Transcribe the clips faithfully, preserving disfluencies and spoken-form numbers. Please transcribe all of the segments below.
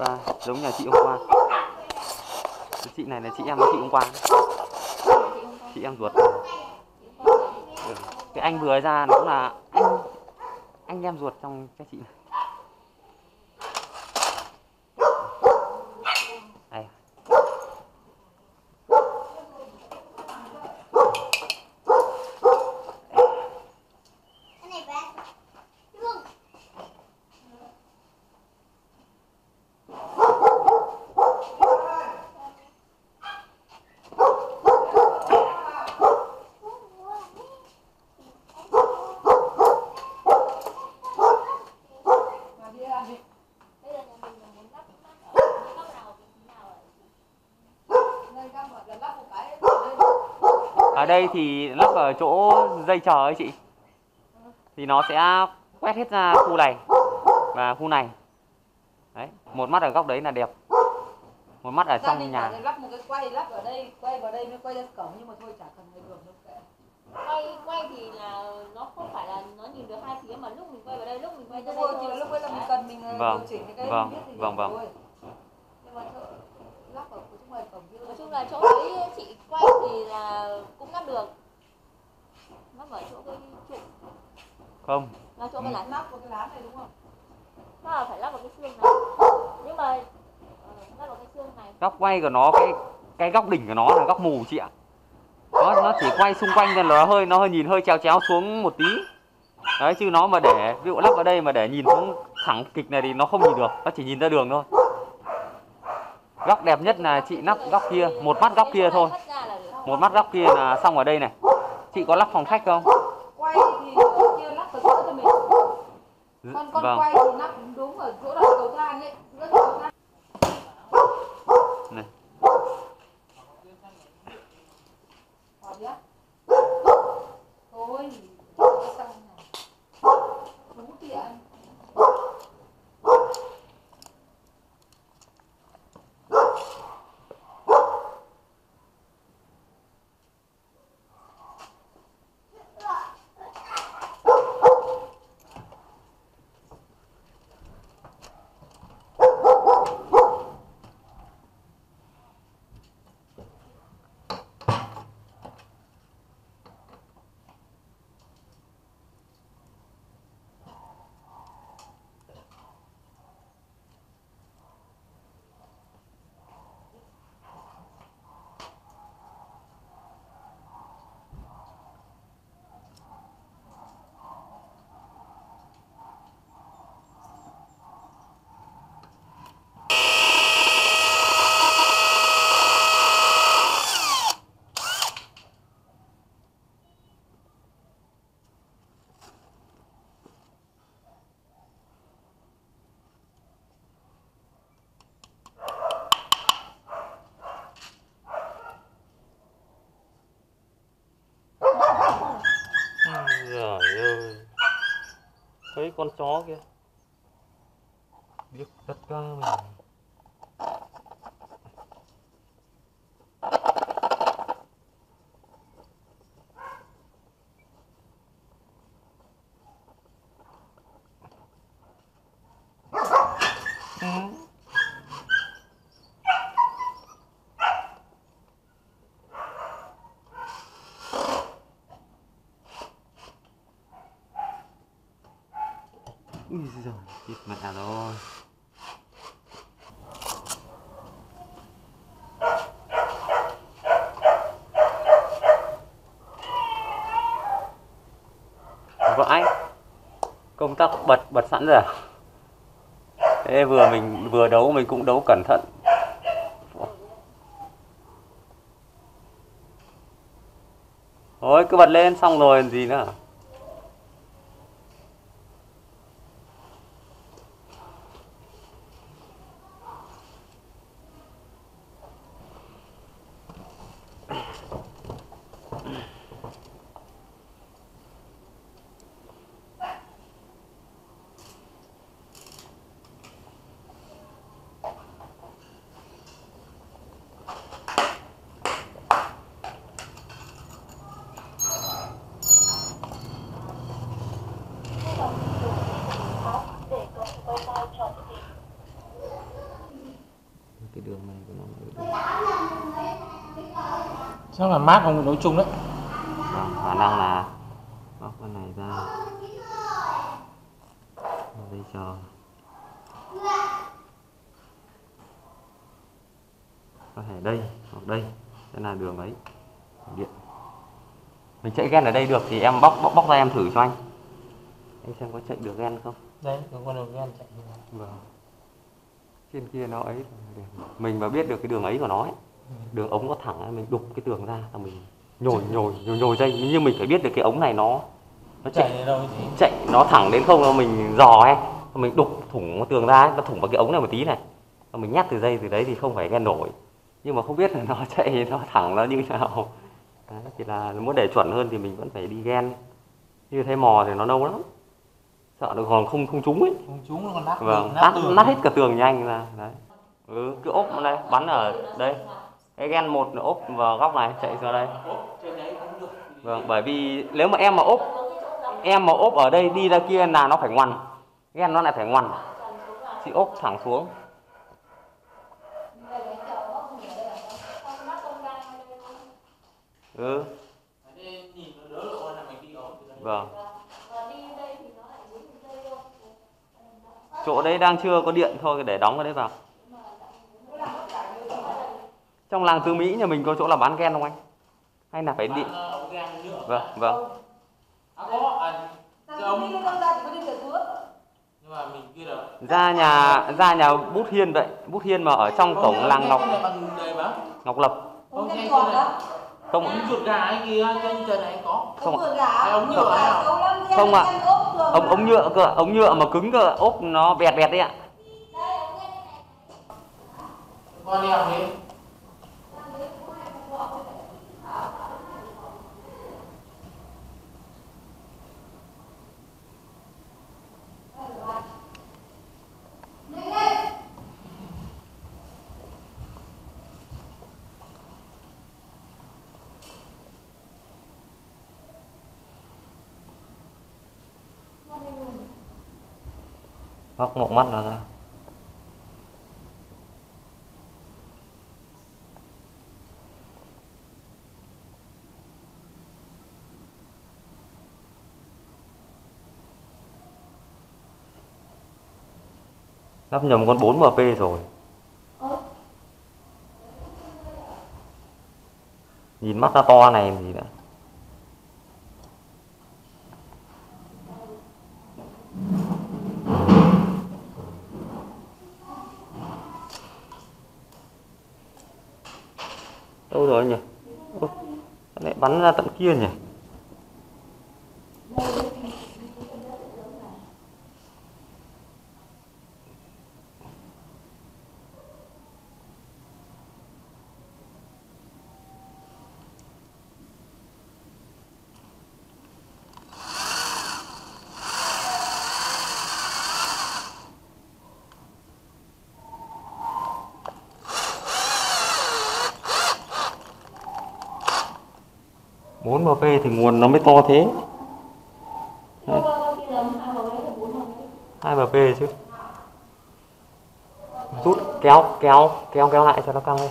à, giống nhà chị hôm qua. Chị này là chị em chị hôm qua, chị em ruột. Ừ. Cái anh vừa ra nó cũng là anh anh em ruột trong cái chị này. Ở đây thì lắp ở chỗ dây chờ ấy chị, thì nó sẽ quét hết ra khu này và khu này. Đấy, một mắt ở góc đấy là đẹp, một mắt ở trong nhà. Lắp một cái quay, lắp ở đây, quay vào đây mới quay ra cổng, nhưng mà thôi chả cần người đường đâu kệ. Quay quay thì là nó không phải là nó nhìn được hai phía, mà lúc mình quay vào đây, lúc mình quay ra đây thì lúc ấy là mình cần mình điều chỉnh cái cái mình biết thì được rồi. Nhưng mà lắp ở chỗ ngoài cổng, nói chung là chỗ đấy chị quay thì là cũng lắp được, lắp ở chỗ cái trụ không là chỗ cái lán, lắp vào cái lán này đúng không? Nó là phải lắp vào cái xương này, nhưng mà lắp vào cái xương này. Góc quay của nó, cái cái góc đỉnh của nó là góc mù chị ạ. Nó nó chỉ quay xung quanh nên nó hơi nó hơi nhìn hơi chéo chéo xuống một tí. Đấy, chứ nó mà để ví dụ lắp vào đây mà để nhìn xuống thẳng kịch này thì nó không nhìn được, nó chỉ nhìn ra đường thôi. Góc đẹp nhất là chị lắp góc kia, một mắt góc kia thôi, một mắt góc kia là xong. Ở đây này chị có lắp phòng khách không? Quay thì kia lắp ở chỗ cho mình, còn con vâng. Quay thì lắp đúng ở chỗ đầu cầu thang ấy, rất cầu thang này. Thôi đúng tiện. Thấy con chó kia biết tất cả mình. Ui giời, chết mẹ rồi. Vợ anh, công tắc bật bật sẵn rồi. Thế vừa mình vừa đấu mình cũng đấu cẩn thận. Thôi cứ bật lên xong rồi gì nữa. Chắc là mát không, nói chung đấy. Đó, khả năng là bóc con này ra. Bây giờ có thể đây hoặc đây sẽ là đường ấy, điện. Mình chạy gen ở đây được thì em bóc bóc bóc ra em thử cho anh. Anh xem có chạy được gen không? Đấy, có con đường gen chạy được. Vâng. Trên kia nó ấy, mình mà biết được cái đường ấy của nó ấy, đường ống nó thẳng, mình đục cái tường ra là mình nhồi nhồi nhồi nhồi dây, nhưng mình phải biết được cái ống này nó nó chạy chạy, đâu chạy nó thẳng đến không, là mình dò hay mình đục thủng tường ra ấy, nó thủng vào cái ống này một tí này, mình nhát từ dây từ đấy thì không phải nghe nổi, nhưng mà không biết là nó chạy nó thẳng nó như nào. Đấy, thì là muốn để chuẩn hơn thì mình vẫn phải đi gen, như thế mò thì nó lâu lắm, sợ nó còn không không trúng ấy, không trúng nó còn nát, vâng, nát, nát, nát hết cả tường như anh là đấy. Ừ, cứ ốp đây bắn ở đây, cái gen một nó ốp vào góc này chạy ra đây, vâng, bởi vì nếu mà em mà ốp em mà ốp ở đây đi ra kia là nó phải ngoằn, gen nó lại phải ngoằn, chị ốp thẳng xuống. Ừ. Vâng. Chỗ đấy đang chưa có điện thôi, để đóng cái đấy vào. Trong làng Tứ Mỹ nhà mình có chỗ là bán gen không anh? Hay là phải điện? Vâng, vâng. Ra nhà ra nhà Bút Hiên vậy, Bút Hiên mà ở trong cổng làng Ngọc Ngọc Lập. Không ạ. Không ạ. Ống nhựa không ạ. Ống ống nhựa cơ, ống nhựa mà cứng cơ, ốp nó bẹt bẹt đấy ạ. Bóc một mắt nó ra. Lắp nhầm con bốn M P rồi. Nhìn mắt nó to này gì nữa. Đâu rồi nhỉ? Ủa, lại bắn ra tận kia nhỉ? bốn M P thì nguồn nó mới to thế. hai M P chứ. Rút kéo kéo kéo kéo lại cho nó căng lên.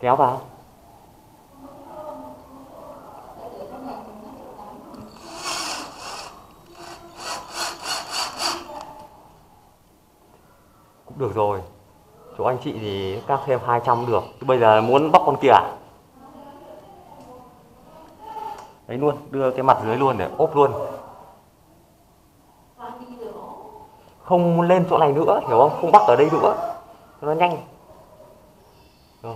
Kéo vào. Cũng được rồi. Chỗ anh chị thì các thêm hai trăm được. Bây giờ muốn bóc con kia à? Đấy luôn, đưa cái mặt dưới luôn để ốp luôn. Không lên chỗ này nữa, hiểu không? Không bắt ở đây nữa, cho nó nhanh. Rồi.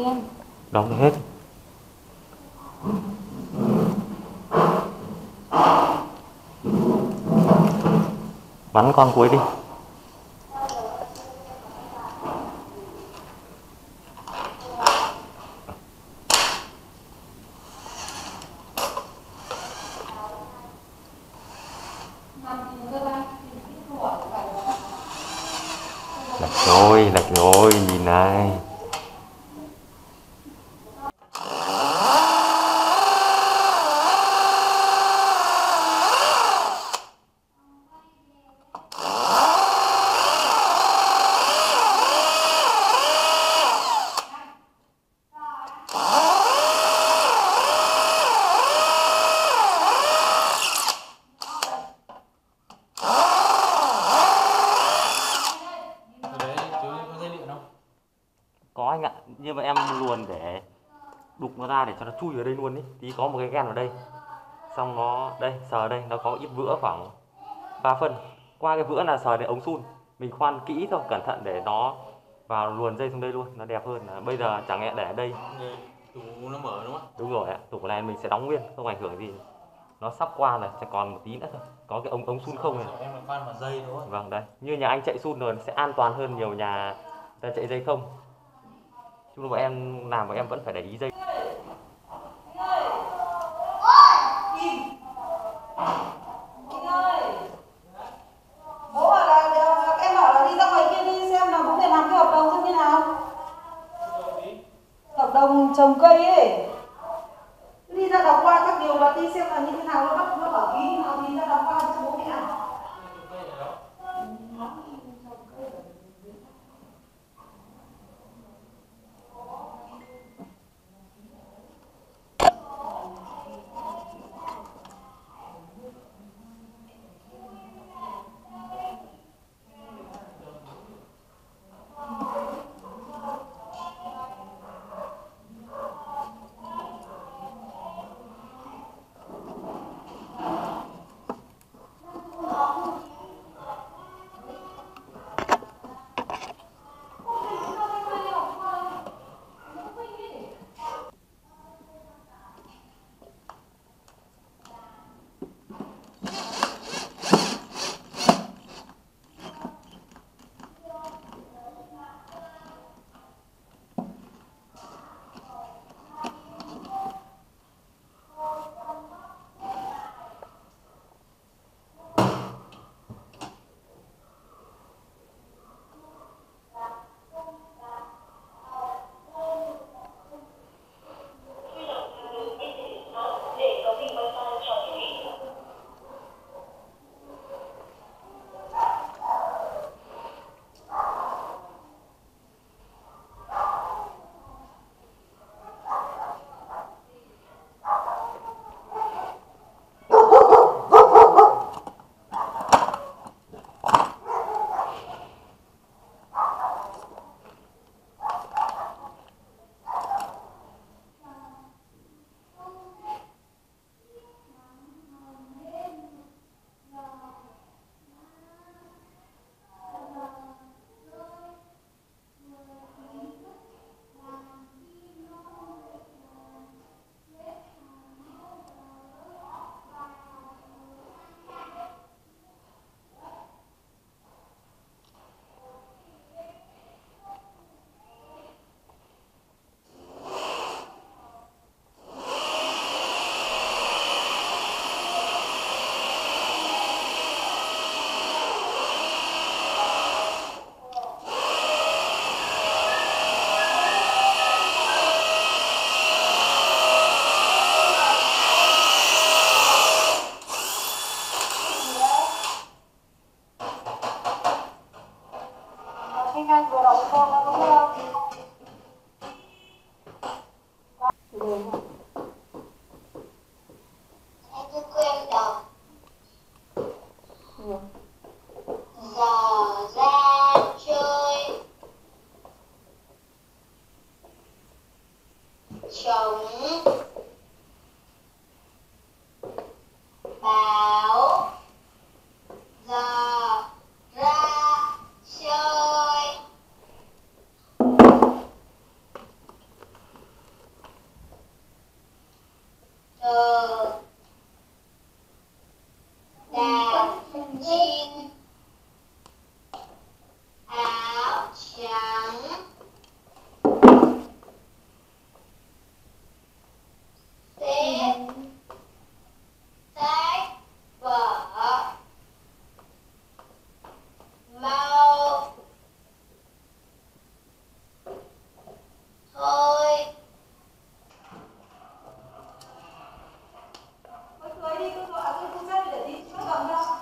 Yên. Đóng hết. Bắn con cuối đi. Lạch rồi, lạch rồi, nhìn này. Có anh ạ, nhưng mà em luồn để đục nó ra để cho nó chui vào đây luôn ý. Tí có một cái gan ở đây, xong nó đây sờ đây, nó có ít vữa khoảng ba phân. Qua cái vữa là sờ để ống sun, mình khoan kỹ thôi, cẩn thận để nó vào luồn dây xuống đây luôn, nó đẹp hơn. Bây giờ chẳng lẽ để ở đây tủ nó mở đúng không? Đúng rồi ạ, tủ này mình sẽ đóng nguyên, không ảnh hưởng gì. Nó sắp qua rồi, chỉ còn một tí nữa thôi. Có cái ống ống sun không này. Em là khoan vào dây đúng không? Vâng đấy, như nhà anh chạy sun rồi sẽ an toàn hơn nhiều nhà ta chạy dây không. Chúng bọn em làm bọn em vẫn phải để ý dây. Bố bảo là em bảo là đi ra ngoài kia đi xem là bố phải làm cái hợp đồng xem như nào. Hợp đồng trồng cây ấy. Đi ra đọc qua các điều luật đi xem là như thế nào, nó bắt nó bảo ký nào thì ra đọc qua cho bố mẹ.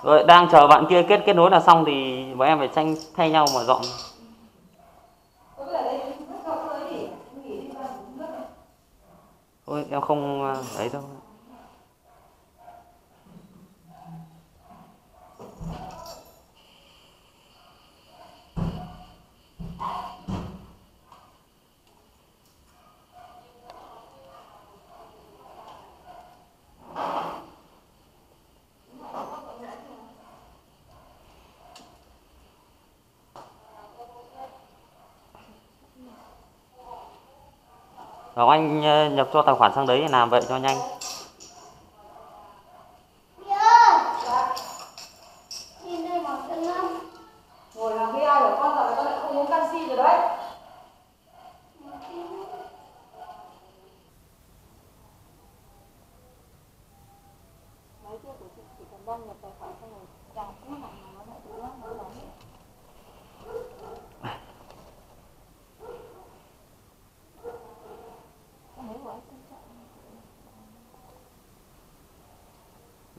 Rồi đang chờ bạn kia kết kết nối là xong thì bọn em phải tranh thay nhau mà dọn. Ôi em không ấy đâu. Ngọc Anh nhập cho tài khoản sang đấy làm vậy cho nhanh. Ngồi làm vê i của con rồi, con lại không uống canxi rồi đấy. Mấy kia của chị chỉ cần đăng nhập tài khoản xong rồi, rằng cái này nó lại tự lắm, nó lắm.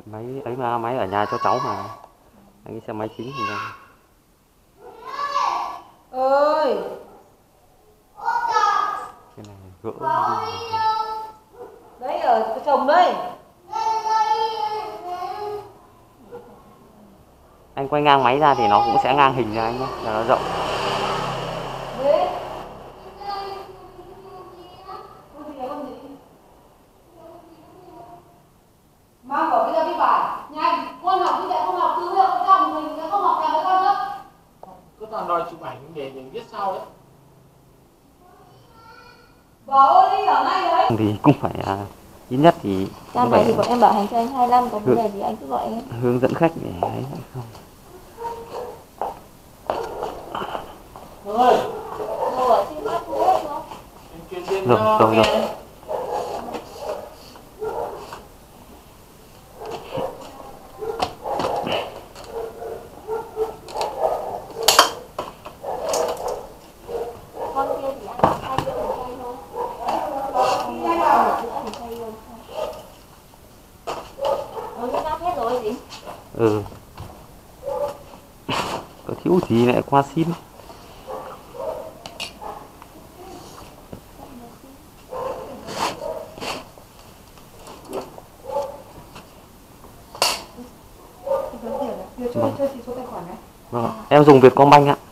Máy ấy mà máy ở nhà cho cháu mà anh xem máy chính thì đâu. Ơi cái này gỡ đi. Đấy ở chồng đấy. Anh quay ngang máy ra thì nó cũng sẽ ngang hình ra anh nhé, là nó rộng. Thì cũng phải à, ít nhất thì làm vậy thì bọn em bảo hành cho anh hai mươi lăm, có vấn đề gì anh cứ gọi em hướng dẫn khách để ấy không. Rồi rồi rồi ừ có thiếu thì lại qua xin. Vâng. Vâng. Em dùng Vietcombank ạ.